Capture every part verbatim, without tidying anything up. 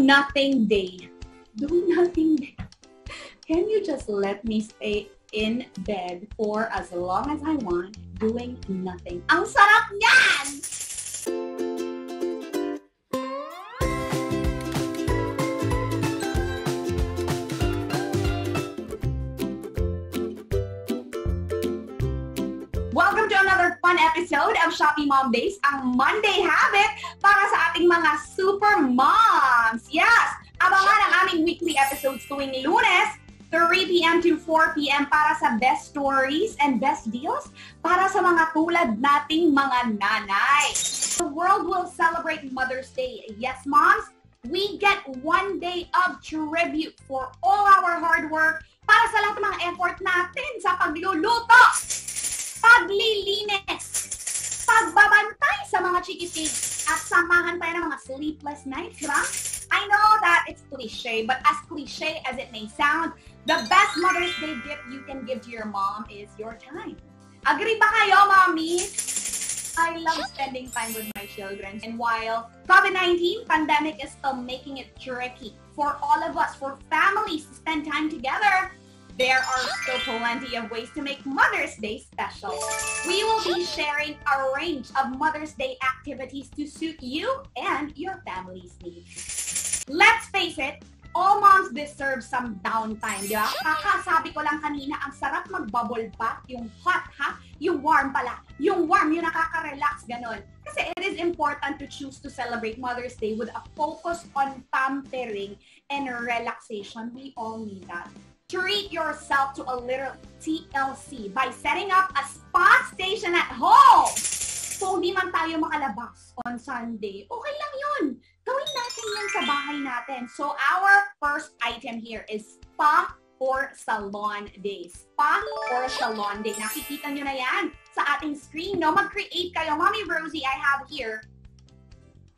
nothing day. Do nothing day. Can you just let me stay in bed for as long as I want, doing nothing? Ang sarap niyan! Welcome to another fun episode of Shopee Mom Days, ang Monday Habit para sa ating mga super moms. Yes! Abangan ang aming weekly episodes tuwing Lunes, three p m to four p m para sa best stories and best deals para sa mga tulad nating mga nanay. The world will celebrate Mother's Day. Yes, moms, we get one day of tribute for all our hard work para sa lahat ng mga effort natin sa pagluluto, paglilinis, pagbabantay sa mga chikitig, at samahan tayo ng mga sleepless nights, diba? I know that it's cliche, but as cliche as it may sound, the best Mother's Day gift you can give to your mom is your time. Agree ba kayo, mommy? I love spending time with my children. And while COVID nineteen pandemic is still making it tricky for all of us, for families to spend time together, there are still plenty of ways to make Mother's Day special. We will be sharing a range of Mother's Day activities to suit you and your family's needs. Let's face it, all moms deserve some downtime, di ba? Kakasabi ko lang kanina, ang sarap magbubble bath, yung hot ha, yung warm pala, yung warm, yung nakaka-relax, ganun. Kasi it is important to choose to celebrate Mother's Day with a focus on pampering and relaxation. We all need that. Treat yourself to a little T L C by setting up a spa station at home. Kung di man tayo makalabas on Sunday, okay lang yun. Gawin natin yan sa bahay natin. So our first item here is spa or salon day. Spa or salon day. Nakikita nyo na yan sa ating screen. No, mag-create kayo. Mommy Rosie, I have here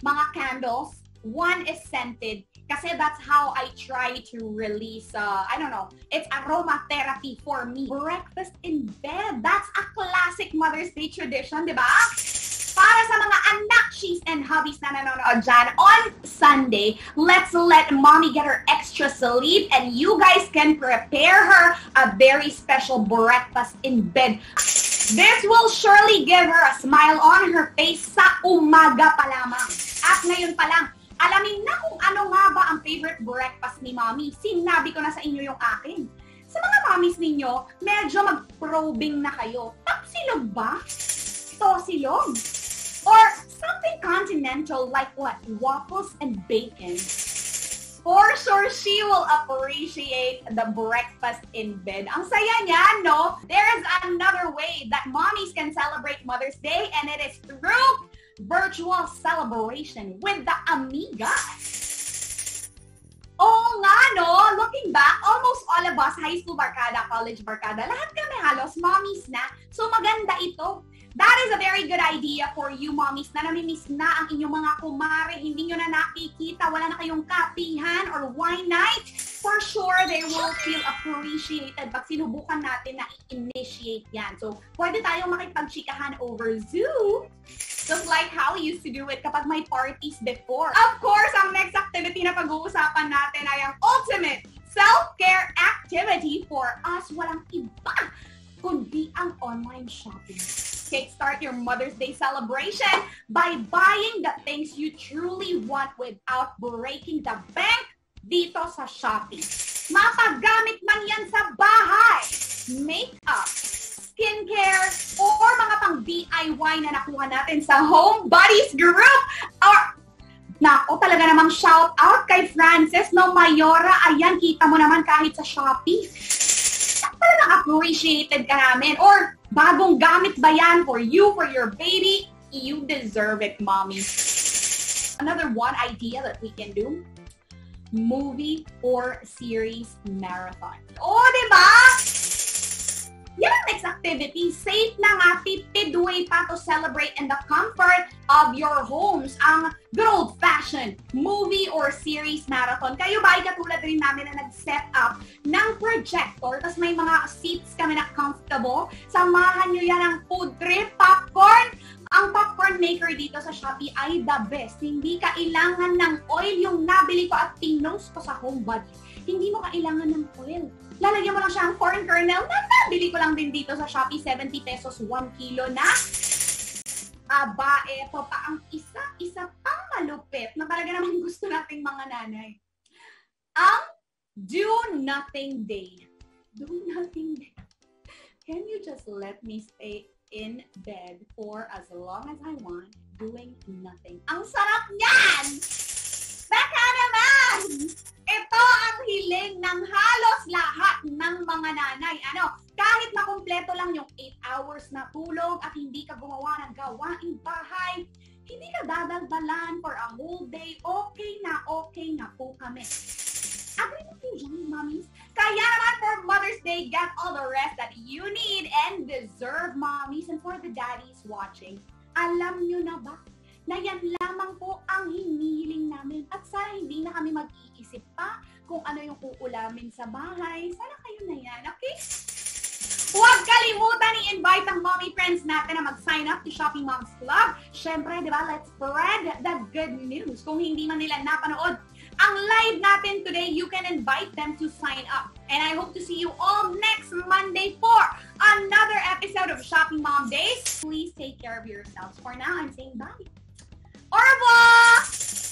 mga candles. One is scented kasi that's how I try to release, uh, I don't know, it's aromatherapy for me. Breakfast in bed. That's a classic Mother's Day tradition, di ba? Para sa mga anak, she's and hubbies na nanonood dyan, on Sunday, let's let mommy get her extra sleep and you guys can prepare her a very special breakfast in bed. This will surely give her a smile on her face sa umaga pa lamang. At ngayon pa lang, alamin na kung ano nga ba ang favorite breakfast ni mommy. Sinabi ko na sa inyo yung akin. Sa mga mommies ninyo, medyo mag-probing na kayo. Tapsilog ba? Tosilog? Or something continental like what? Waffles and bacon. For sure, she will appreciate the breakfast in bed. Ang saya niya, no? There is another way that mommies can celebrate Mother's Day, and it is through virtual celebration with the amigas. Oo nga, no? Looking back, almost all of us, high school barkada, college barkada, lahat kami halos mommies na. So maganda ito. That is a very good idea for you mommies na namimiss na ang inyong mga kumare, hindi nyo na nakikita, wala na kayong kapihan or wine night. For sure, they will feel appreciated pag sinubukan natin na i-initiate yan. So, pwede tayong makipagchikahan over Zoom, just like how we used to do it kapag may parties before. Of course, ang next activity na pag-uusapan natin ay ang ultimate self-care activity for us. Walang iba kundi ang online shopping. Kickstart your Mother's Day celebration by buying the things you truly want without breaking the bank dito sa Shopee. Mapagamit man yan sa bahay, makeup, skincare, or mga pang D I Y na nakuha natin sa Home Buddies group. Or, na, o talaga namang shout out kay Frances No Mayora. Ayan, kita mo naman kahit sa Shopee. Parang appreciated ka namin. Or, bagong gamit ba yan for you, for your baby? You deserve it, mommy. Another one idea that we can do, movie or series marathon. Oh, di ba? Yan ang next activity. Safe na nga, fifty way pa to celebrate in the comfort of your homes ang good old-fashioned movie or series marathon. Kayo ba ay katulad rin namin na nag-set up ng projector, tapos may mga seats kami na comfortable? Samahan nyo yan ang food trip, popcorn, Ang popcorn maker dito sa Shopee ay the best. Hindi kailangan ng oil yung nabili ko at pinost ko sa homebody. Hindi mo kailangan ng oil. Lalagyan mo lang siya ang corn kernel na nabili ko lang din dito sa Shopee. seventy pesos, one kilo na. Aba, eto pa ang isa-isa pang malupit na talaga naman gusto nating mga nanay. Ang Do Nothing Day. Do Nothing Day. Can you just let me stay in bed for as long as I want, doing nothing? Ang sarap niyan! Baka naman! Ito ang hiling ng halos lahat ng mga nanay. Ano? Kahit makumpleto lang yung eight hours na tulog at hindi ka gumawa ng gawaing bahay, hindi ka dadagdalan for a whole day, okay na okay na po kami. Agree mo kayo dyan, mommies? Kaya naman for Mother's Day, get all the rest that you need and deserve, mommies. And for the daddies watching, alam nyo na ba na yan lamang po ang hinihiling namin? At sana hindi na kami mag-iisip pa kung ano yung uulamin sa bahay. Sana kayo na yan, okay? Huwag kalimutan i-invite ang mommy friends natin na mag-sign up to Shopee Moms Club. Siyempre, di ba, let's spread the good news. Kung hindi man nila napanood ang live natin today, you can invite them to sign up. And I hope to see you all next Monday for another episode of Shopee Mom Days. Please take care of yourselves. For now, I'm saying bye. Orbo!